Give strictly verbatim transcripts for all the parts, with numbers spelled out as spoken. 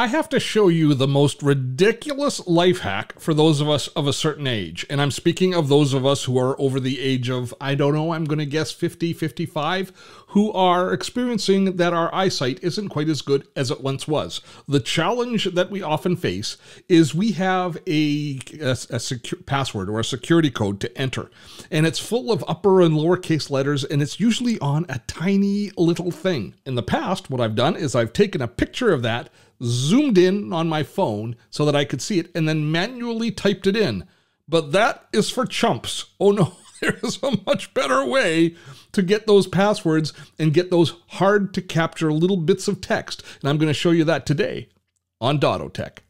I have to show you the most ridiculous life hack for those of us of a certain age. And I'm speaking of those of us who are over the age of, I don't know, I'm going to guess fifty, fifty-five, who are experiencing that our eyesight isn't quite as good as it once was. The challenge that we often face is we have a, a, a secure password or a security code to enter, and it's full of upper and lowercase letters, and it's usually on a tiny little thing. In the past, what I've done is I've taken a picture of that, zoomed in on my phone so that I could see it, and then manually typed it in. But that is for chumps. Oh no, there is a much better way to get those passwords and get those hard to capture little bits of text. And I'm going to show you that today on Dotto Tech.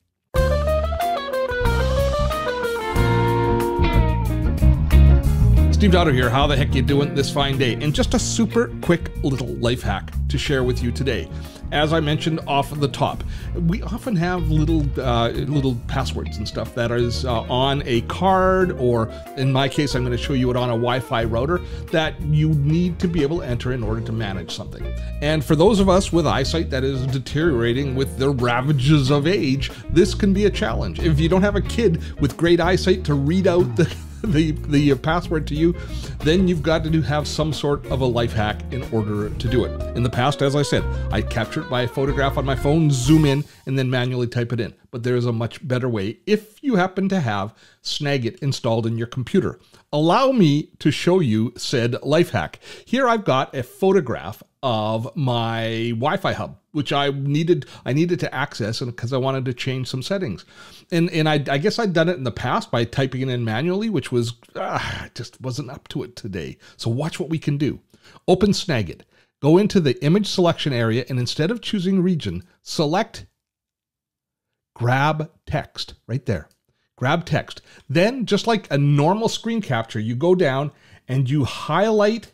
Steve Dotto here. How the heck you doing this fine day? And just a super quick little life hack to share with you today. As I mentioned off the top, we often have little uh, little passwords and stuff that is uh, on a card, or in my case, I'm going to show you it on a Wi-Fi router that you need to be able to enter in order to manage something. And for those of us with eyesight that is deteriorating with the ravages of age, this can be a challenge. If you don't have a kid with great eyesight to read out the The, the password to you, then you've got to do, have some sort of a life hack in order to do it. In the past, as I said, I captured my photograph on my phone, zoom in, and then manually type it in. But there is a much better way if you happen to have Snagit installed in your computer. Allow me to show you said life hack. Here I've got a photograph of my Wi-Fi hub, which I needed I needed to access, and because I wanted to change some settings. And and I, I guess I'd done it in the past by typing it in manually, which was, ah, just wasn't up to it today. So watch what we can do. Open Snagit, go into the image selection area, and instead of choosing region, select grab text right there. Grab text. Then, just like a normal screen capture, you go down and you highlight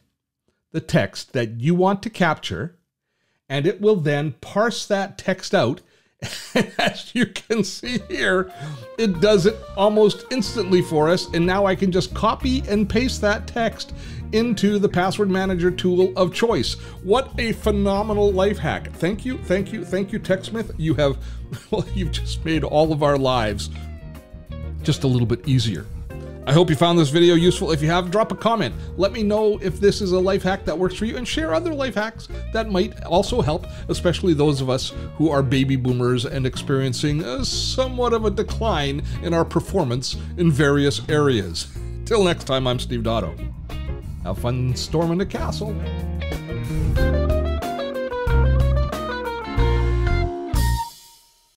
the text that you want to capture, and it will then parse that text out. And as you can see here, it does it almost instantly for us. And now I can just copy and paste that text into the password manager tool of choice. What a phenomenal life hack. Thank you, thank you, thank you, TechSmith. You have, well, you've just made all of our lives just a little bit easier. I hope you found this video useful. If you have, drop a comment. Let me know if this is a life hack that works for you, and share other life hacks that might also help, especially those of us who are baby boomers and experiencing a somewhat of a decline in our performance in various areas. Till next time, I'm Steve Dotto. Have fun storming the castle.